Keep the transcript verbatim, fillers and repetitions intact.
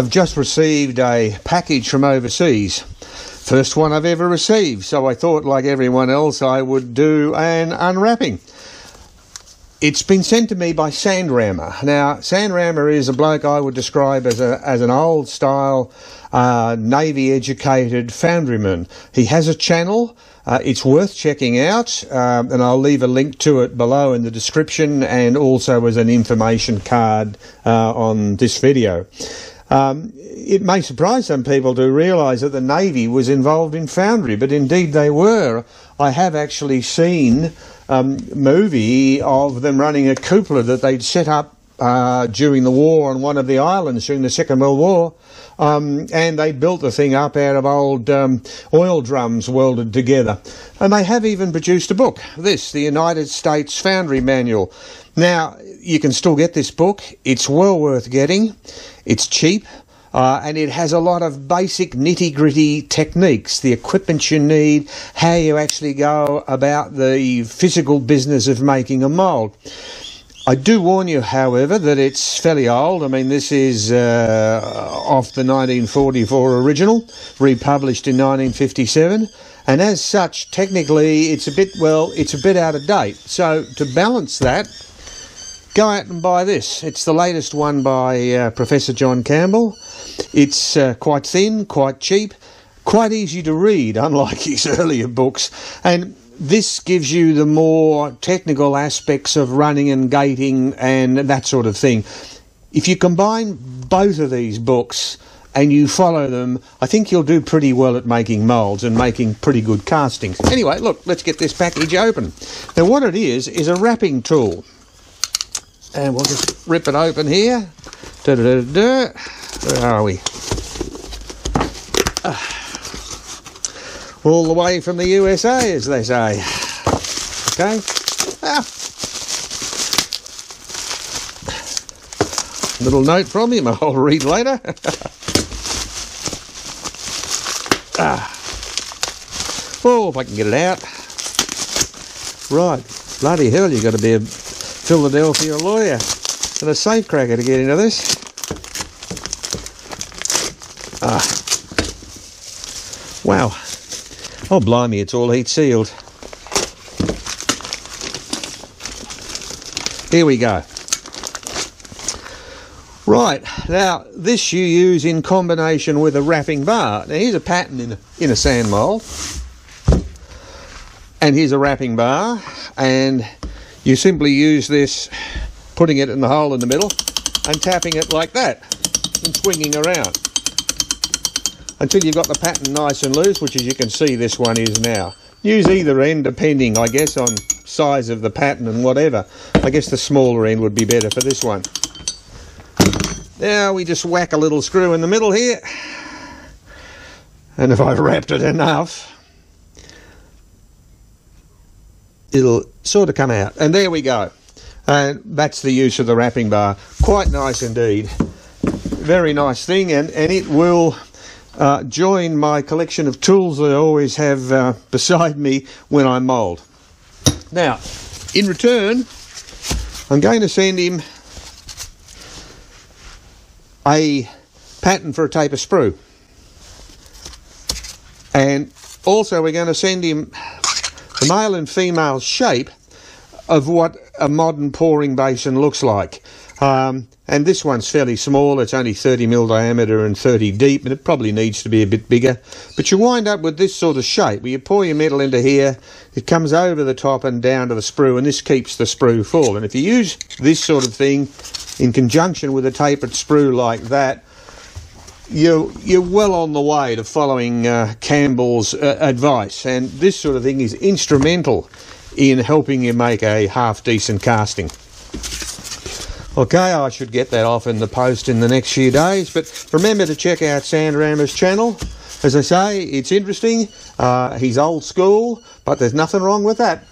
I've just received a package from overseas. First one I've ever received, so I thought, like everyone else, I would do an unwrapping. It's been sent to me by Sandrammer. Now, Sandrammer is a bloke I would describe as a as an old-style, uh, Navy-educated foundryman. He has a channel. Uh, it's worth checking out, uh, and I'll leave a link to it below in the description and also as an information card uh, on this video. Um, it may surprise some people to realise that the Navy was involved in foundry, but indeed they were. I have actually seen a um, movie of them running a cupola that they'd set up uh, during the war on one of the islands during the Second World War, um, and they built the thing up out of old um, oil drums welded together. And they have even produced a book, this, the United States Foundry Manual. Now, you can still get this book. It's well worth getting. It's cheap, uh, and it has a lot of basic nitty-gritty techniques, the equipment you need, how you actually go about the physical business of making a mould. I do warn you, however, that it's fairly old. I mean, this is uh, off the nineteen forty-four original, republished in nineteen fifty-seven. And as such, technically, it's a bit, well, it's a bit out of date. So to balance that, go out and buy this. It's the latest one by uh, Professor John Campbell. It's uh, quite thin, quite cheap, quite easy to read, unlike his earlier books. And this gives you the more technical aspects of running and gating and that sort of thing. If you combine both of these books and you follow them, I think you'll do pretty well at making moulds and making pretty good castings. Anyway, look, let's get this package open. Now, what it is is a wrapping tool. And we'll just rip it open here. Da, da, da, da. Where are we? Uh, all the way from the U S A, as they say. Okay. Ah. Little note from him, I'll read later. ah. Oh, if I can get it out. Right. Bloody hell, you've got to be a Philadelphia lawyer and a safecracker to get into this. Ah. Wow. Oh, blimey, it's all heat sealed. Here we go. Right, now this you use in combination with a wrapping bar. Now here's a pattern in a, in a sand mould. And here's a wrapping bar, and you simply use this, putting it in the hole in the middle and tapping it like that and swinging around until you've got the pattern nice and loose, which, as you can see, this one is now. Use either end depending, I guess, on size of the pattern and whatever. I guess the smaller end would be better for this one. Now we just whack a little screw in the middle here, and if I've wrapped it enough, it'll sort of come out, and there we go. And that's the use of the wrapping bar. Quite nice indeed. Very nice thing, and and it will uh, join my collection of tools that I always have uh, beside me when I mould. Now, in return, I'm going to send him a pattern for a taper sprue, and also we're going to send him the male and female shape of what a modern pouring basin looks like. Um, and this one's fairly small. It's only thirty mil diameter and thirty deep, and it probably needs to be a bit bigger. But you wind up with this sort of shape, where you pour your metal into here, it comes over the top and down to the sprue, and this keeps the sprue full. And if you use this sort of thing in conjunction with a tapered sprue like that, You're, you're well on the way to following uh, Campbell's uh, advice, and this sort of thing is instrumental in helping you make a half-decent casting. Okay, I should get that off in the post in the next few days, but remember to check out Sandrammer's channel. As I say, it's interesting, uh, he's old school, but there's nothing wrong with that.